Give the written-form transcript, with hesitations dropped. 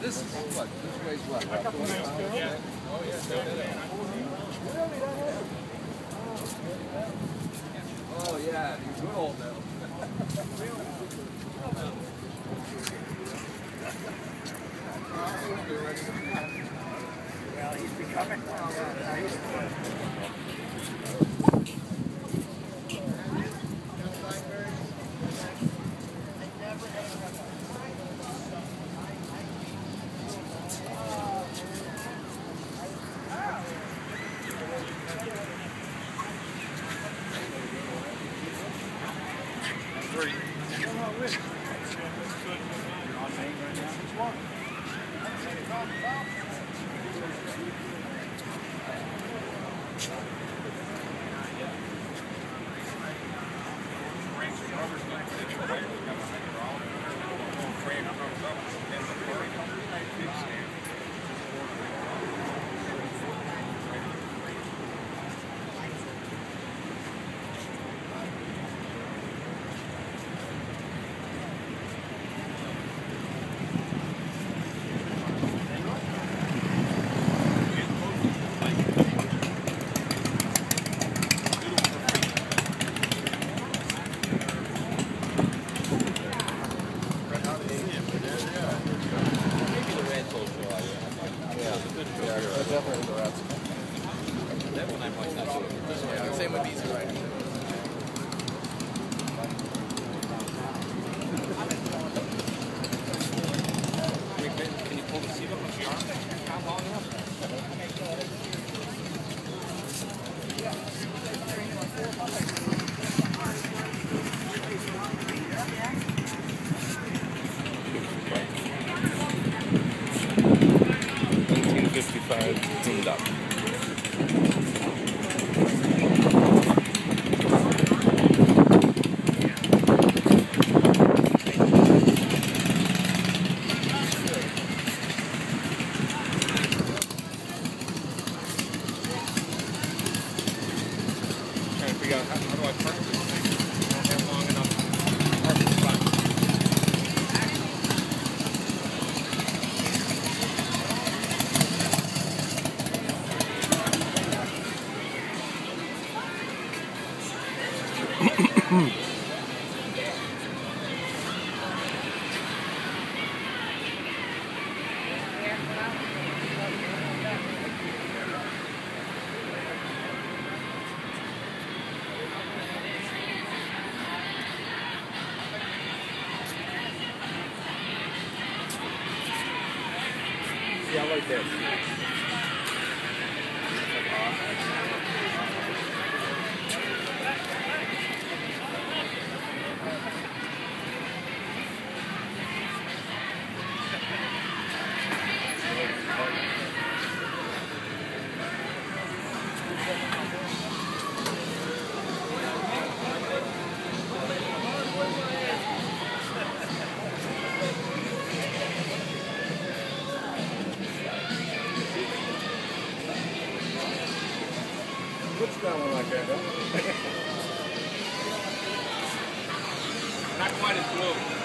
This is what? This weighs what? Yeah. Oh, yeah. Oh, yeah. He's good old now. Well, he's becoming nice. Yeah, I like that. Not quite as blue.